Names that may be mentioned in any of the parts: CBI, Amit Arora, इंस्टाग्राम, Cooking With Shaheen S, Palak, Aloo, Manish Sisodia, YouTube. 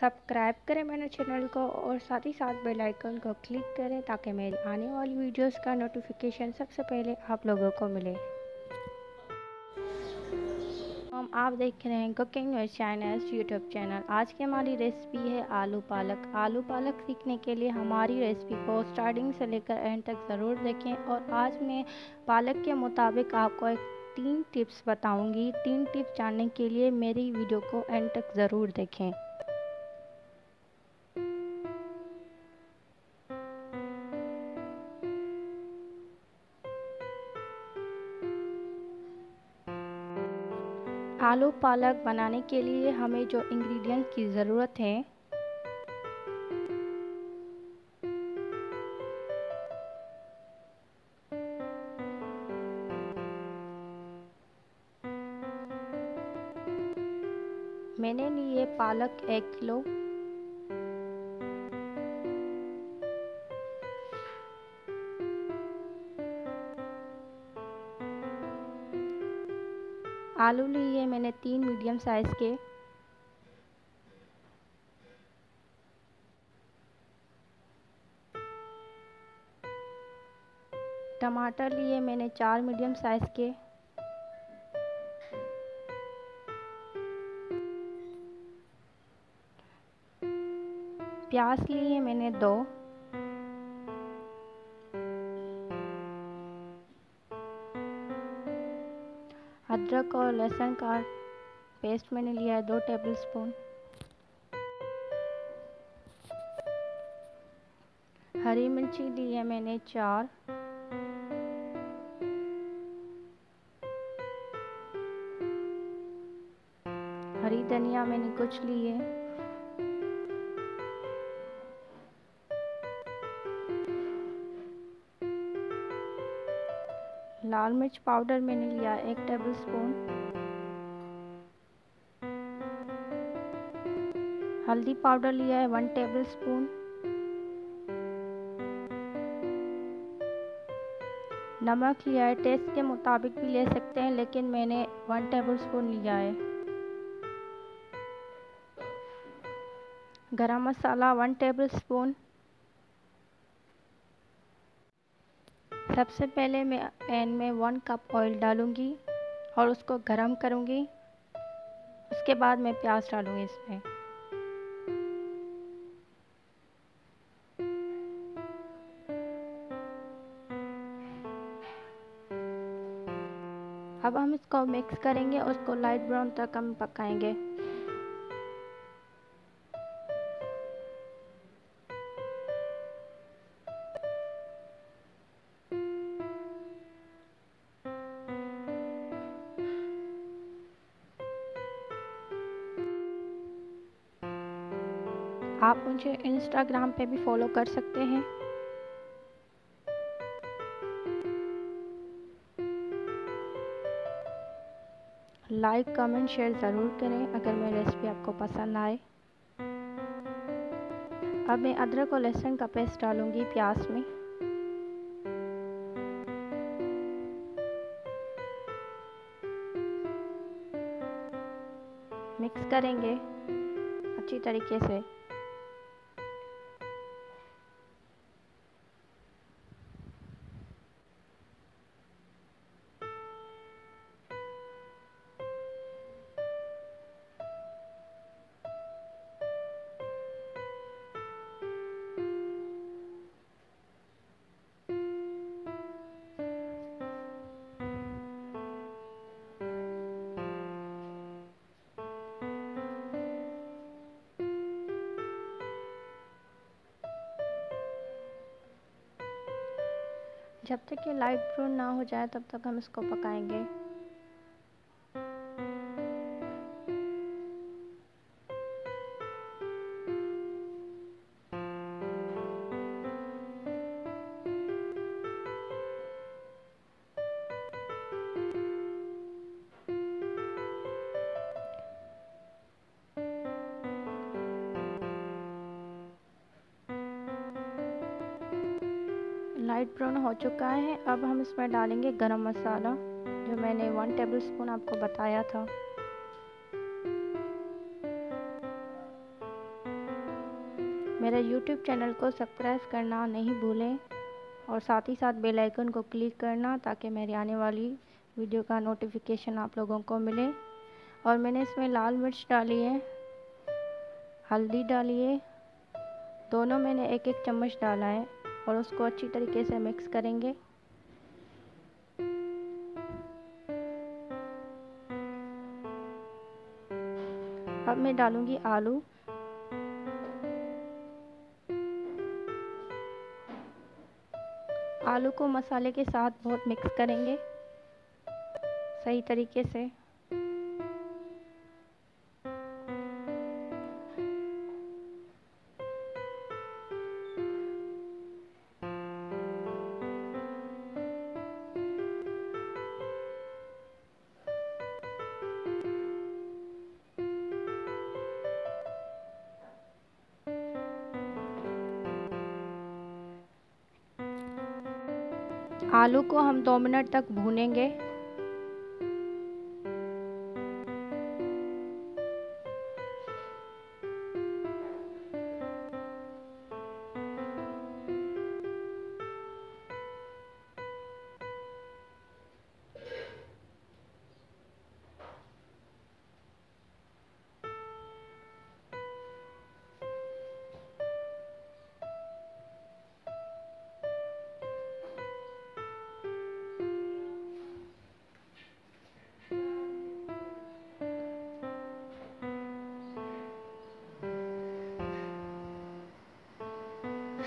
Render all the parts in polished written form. Subscribe करें मेरे channel को और साथ ही साथ बेल आइकन को क्लिक करें ताकि मेरी आने वाली वीडियोस का नोटिफिकेशन सबसे पहले आप लोगों को मिले। हम आप देख रहे हैं cooking with Shaheen S YouTube channel. आज की हमारी रेसिपी है आलू पालक। आलू पालक सीखने के लिए हमारी रेसिपी को स्टार्टिंग से लेकर एंड तक ज़रूर देखें। और आज मैं पालक के मुताबिक आपको एक 3 टिप्स बताऊंगी। 3 टिप्स जानने के लिए मेरी वीडियो को एंड तक ज़रूर देखें। आलू पालक बनाने के लिए हमें जो इंग्रेडिएंट की ज़रूरत है, मैंने लिए पालक 1 किलो, आलू लिए मैंने 3 मीडियम साइज के, टमाटर लिए मैंने 4 मीडियम साइज के, प्याज लिए मैंने 2, अदरक और लहसुन का पेस्ट मैंने लिया है 2 टेबलस्पून, हरी मिर्ची ली है मैंने 4, हरी धनिया मैंने कुछ ली है, लाल मिर्च पाउडर मैंने लिया 1 टेबलस्पून, हल्दी पाउडर लिया है 1 टेबलस्पून, नमक लिया है, टेस्ट के मुताबिक भी ले सकते हैं लेकिन मैंने 1 टेबलस्पून लिया है, गरम मसाला 1 टेबलस्पून। सबसे पहले मैं पैन में 1 कप ऑयल डालूंगी और उसको गरम करूंगी। उसके बाद मैं प्याज डालूंगी इसमें। अब हम इसको मिक्स करेंगे और उसको लाइट ब्राउन तक हम पकाएंगे। आप मुझे इंस्टाग्राम पे भी फॉलो कर सकते हैं। लाइक कमेंट शेयर ज़रूर करें अगर मेरी रेसिपी आपको पसंद आए। अब मैं अदरक और लहसुन का पेस्ट डालूंगी प्याज में। मिक्स करेंगे अच्छी तरीके से। जब तक ये लाइट ब्राउन ना हो जाए तब तक हम इसको पकाएंगे। लाइट ब्राउन हो चुका है। अब हम इसमें डालेंगे गरम मसाला जो मैंने 1 टेबलस्पून आपको बताया था। मेरा YouTube चैनल को सब्सक्राइब करना नहीं भूलें और साथ ही साथ बेल आइकन को क्लिक करना ताकि मेरी आने वाली वीडियो का नोटिफिकेशन आप लोगों को मिले। और मैंने इसमें लाल मिर्च डाली है, हल्दी डाली है, दोनों मैंने एक एक चम्मच डाला है और उसको अच्छी तरीके से मिक्स करेंगे। अब मैं डालूंगी आलू। आलू को मसाले के साथ बहुत मिक्स करेंगे सही तरीके से। आलू को हम 2 मिनट तक भूनेंगे।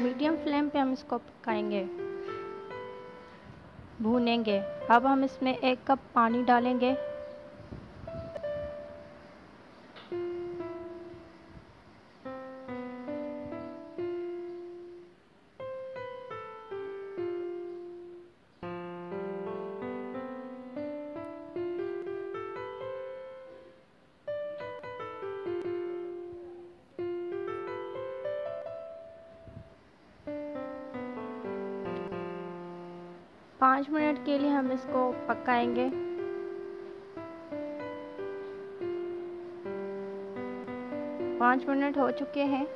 मीडियम फ्लेम पे हम इसको पकाएंगे, भूनेंगे। अब हम इसमें 1 कप पानी डालेंगे। पाँच मिनट के लिए हम इसको पकाएंगे। पाँच मिनट हो चुके हैं।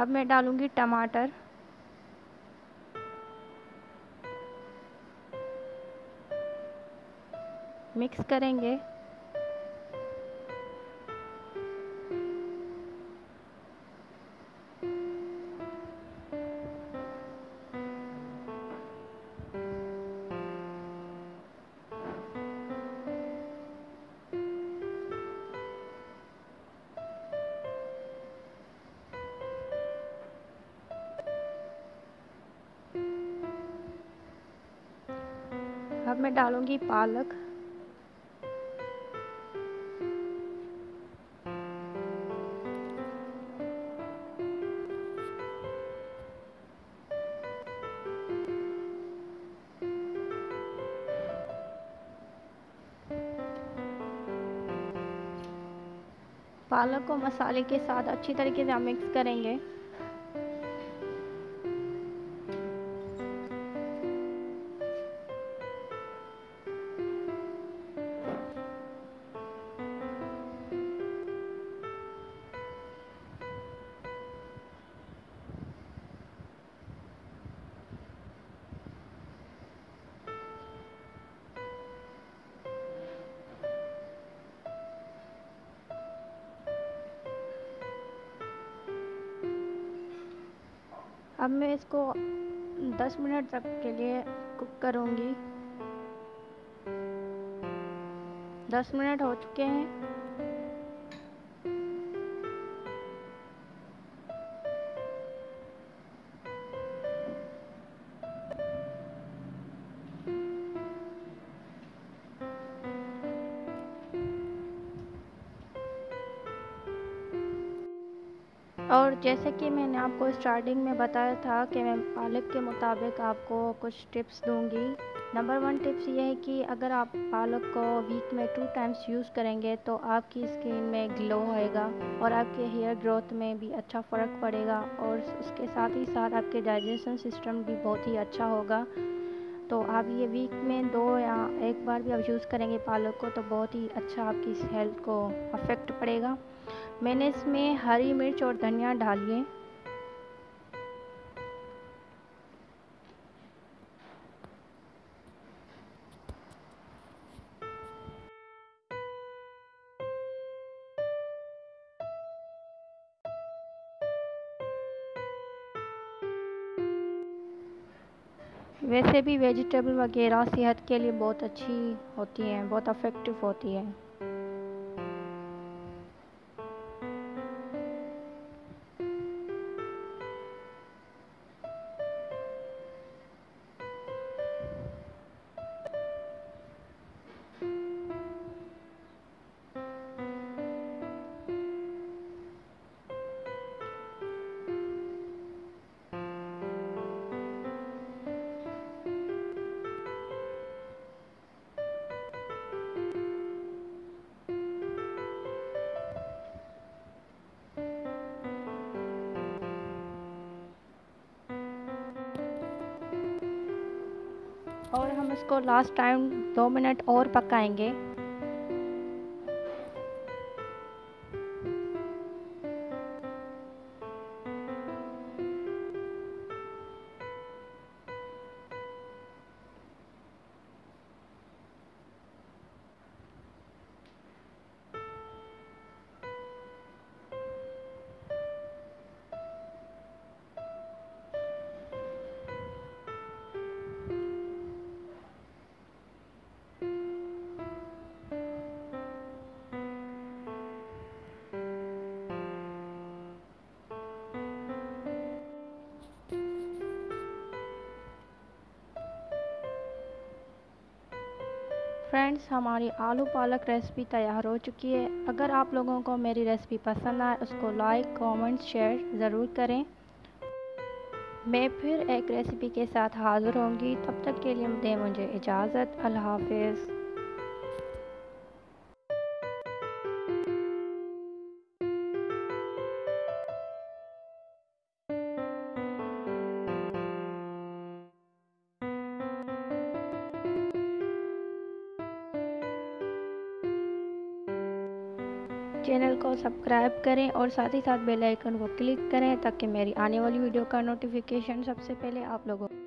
अब मैं डालूंगी टमाटर। मिक्स करेंगे। अब मैं डालूंगी पालक। पालक को मसाले के साथ अच्छी तरीके से मिक्स करेंगे। अब मैं इसको 10 मिनट तक के लिए कुक करूंगी। 10 मिनट हो चुके हैं। और जैसे कि मैंने आपको स्टार्टिंग में बताया था कि मैं पालक के मुताबिक आपको कुछ टिप्स दूंगी। नंबर 1 टिप्स ये है कि अगर आप पालक को वीक में 2 टाइम्स यूज़ करेंगे तो आपकी स्किन में ग्लो आएगा और आपके हेयर ग्रोथ में भी अच्छा फ़र्क पड़ेगा और उसके साथ ही साथ आपके डाइजेशन सिस्टम भी बहुत ही अच्छा होगा। तो आप ये वीक में 2 या 1 बार भी आप यूज़ करेंगे पालक को तो बहुत ही अच्छा आपकी हेल्थ को अफेक्ट पड़ेगा। मैंने इसमें हरी मिर्च और धनिया डाली है। वैसे भी वेजिटेबल वगैरह सेहत के लिए बहुत अच्छी होती हैं, बहुत अफेक्टिव होती है। और हम इसको लास्ट टाइम 2 मिनट और पकाएंगे। फ्रेंड्स, हमारी आलू पालक रेसिपी तैयार हो चुकी है। अगर आप लोगों को मेरी रेसिपी पसंद आए उसको लाइक, कमेंट, शेयर ज़रूर करें। मैं फिर एक रेसिपी के साथ हाज़िर होंगी, तब तक के लिए दें मुझे इजाज़त। अल्लाह हाफ़िज़। चैनल को सब्सक्राइब करें और साथ ही साथ बेल आइकन को क्लिक करें ताकि मेरी आने वाली वीडियो का नोटिफिकेशन सबसे पहले आप लोगों को